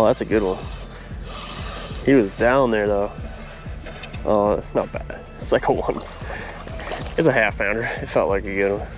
Oh, that's a good one. He was down there though. Oh, it's not bad. It's like a one. It's a half pounder. It felt like a good one.